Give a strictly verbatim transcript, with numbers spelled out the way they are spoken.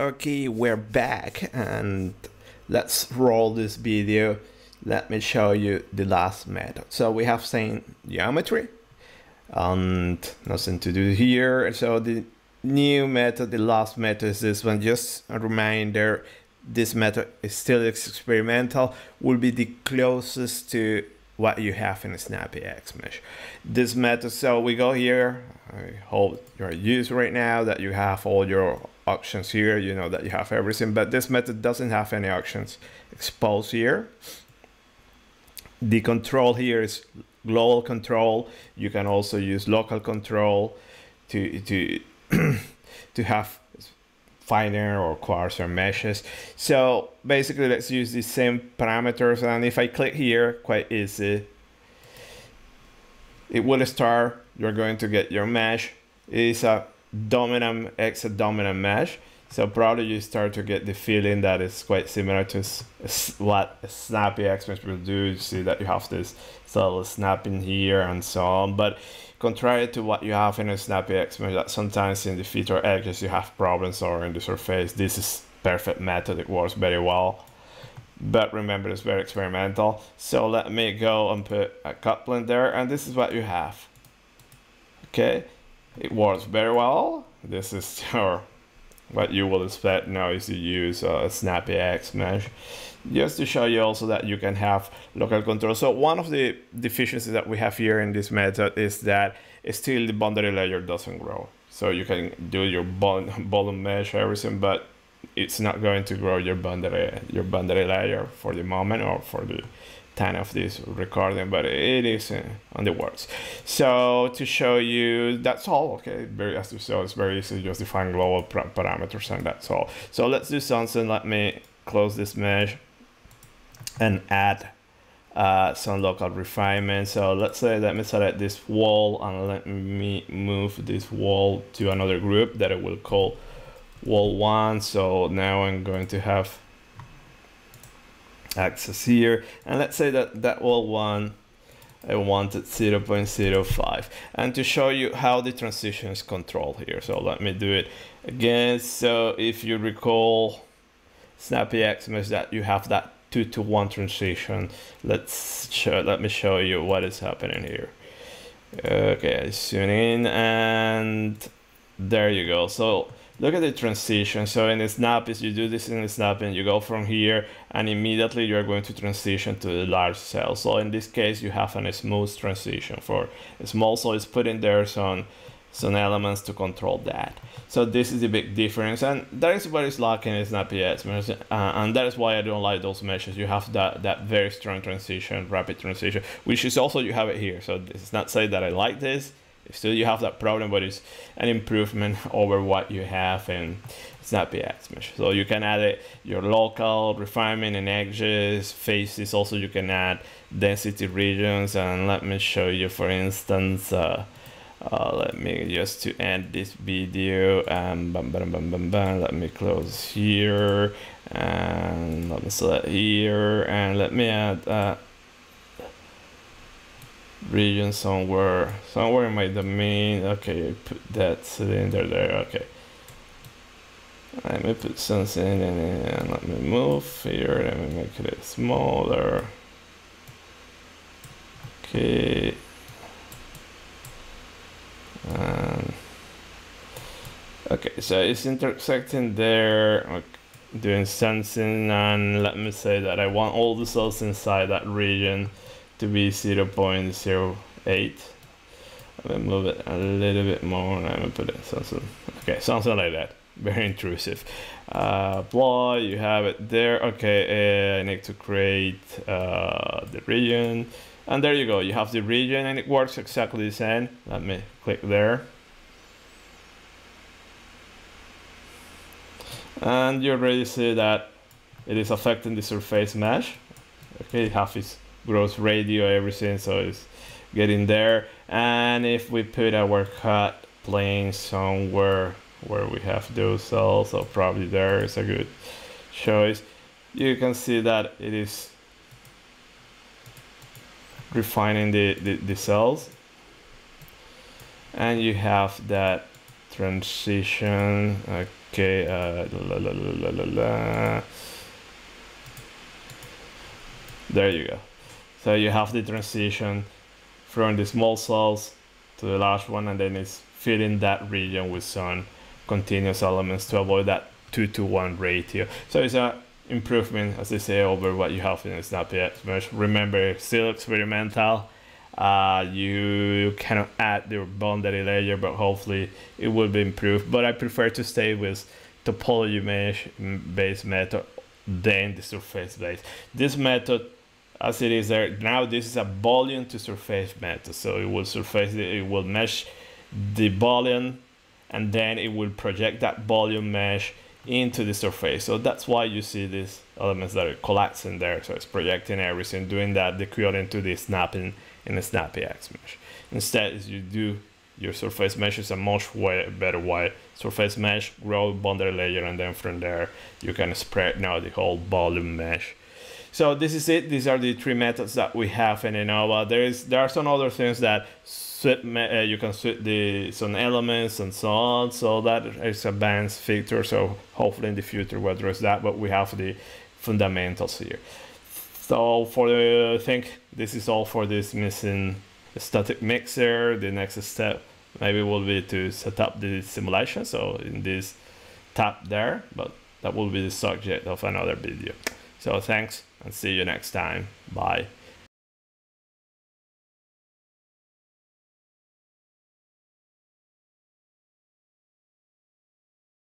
Okay, we're back and let's roll this video. Let me show you the last method. So we have seen geometry and nothing to do here. So the new method, the last method is this one. Just a reminder, this method is still experimental, will be the closest to what you have in a snappyHexMesh. This method, so we go here. I hope you're used right now that you have all your options here, you know that you have everything, but this method doesn't have any options. Expose here. The control here is global control. You can also use local control to to to have finer or coarser meshes. So basically let's use the same parameters, and if I click here, quite easy, it will start. You're going to get your mesh. It is a dominant exit dominant mesh, so probably you start to get the feeling that it's quite similar to what a snappyHexMesh will do. You see that you have this subtle snapping here and so on, but contrary to what you have in a snappyHexMesh, that sometimes in the feature edges you have problems or in the surface, this is perfect method. It works very well. But remember, it's very experimental. So let me go and put a coupling there, and this is what you have. Okay, it works very well. This is your what you will expect now is to use a snappyHexMesh. Just to show you also that you can have local control. So one of the deficiencies that we have here in this method is that still the boundary layer doesn't grow. So you can do your bond, bottom mesh, everything, but it's not going to grow your boundary, your boundary layer for the moment or for the time of this recording, but it is on the works. So to show you, that's all. Okay, very as you saw, it's very easy. Just define global parameters and that's all. So let's do something. Let me close this mesh and add uh, some local refinement. So let's say, let me select this wall and let me move this wall to another group that I will call wall one. So now I'm going to have access here, and let's say that that wall one I wanted zero point zero five, and to show you how the transitions control here. So let me do it again. So if you recall snappyHexMesh, that you have that two to one transition. Let's show, let me show you what is happening here. Okay, I zoom in and there you go. So look at the transition. So in the snap is you do this in the snap and you go from here and immediately you're going to transition to the large cell. So in this case you have an, a smooth transition for a small, so it's putting there some some elements to control that. So this is the big difference, and that is what is lacking in snappyHexMesh, uh, and that is why I don't like those meshes. You have that that very strong transition, rapid transition, which is also you have it here. So this is not say that I like this. Still you have that problem, but it's an improvement over what you have in snappyHexMesh. So you can add it, your local refinement and edges, faces. Also you can add density regions, and let me show you for instance, uh, uh, let me just to end this video, um, bam, bam, bam, bam, bam. Let me close here and let me select here and let me add uh, region somewhere somewhere in my domain. Okay, put that cylinder there. Okay, let me put something in and let me move here, let me make it smaller. Okay, um, okay, so it's intersecting there. Okay, doing something, and let me say that I want all the cells inside that region to be zero point zero eight. I'm gonna move it a little bit more and I'm gonna put it something, okay, something like that. Very intrusive. Uh, blah, you have it there. Okay, uh, I need to create uh, the region, and there you go. You have the region and it works exactly the same. Let me click there. And you already see that it is affecting the surface mesh. Okay, half is growth radio, everything, so it's getting there. And if we put our cut plane somewhere where we have those cells, so probably there is a good choice. You can see that it is refining the, the, the cells, and you have that transition. Okay, uh, la, la, la, la, la. There you go. So you have the transition from the small cells to the large one, and then it's filling that region with some continuous elements to avoid that two to one ratio. So it's an improvement, as I say, over what you have in a snappyHexMesh. Remember, it's still experimental. Uh, you cannot add the boundary layer, but hopefully it will be improved. But I prefer to stay with topology mesh based method than the surface based. This method, as it is there now, this is a boolean to surface method, so it will surface it, it will mesh the boolean, and then it will project that boolean mesh into the surface. So that's why you see these elements that are collapsing there. So it's projecting everything, doing that equivalent to the snapping in a snappyHexMesh. Instead, you do your surface mesh is a much way, better way. Surface mesh, grow boundary layer, and then from there you can spread now the whole volume mesh. So this is it. These are the three methods that we have in Ennova. There is there are some other things that swap, uh, you can swap the some elements and so on. So that is advanced feature. So hopefully in the future we'll address that. But we have the fundamentals here. So for the, I think this is all for this missing static mixer. The next step maybe will be to set up the simulation. So in this tab there, but that will be the subject of another video. So thanks, and see you next time. Bye.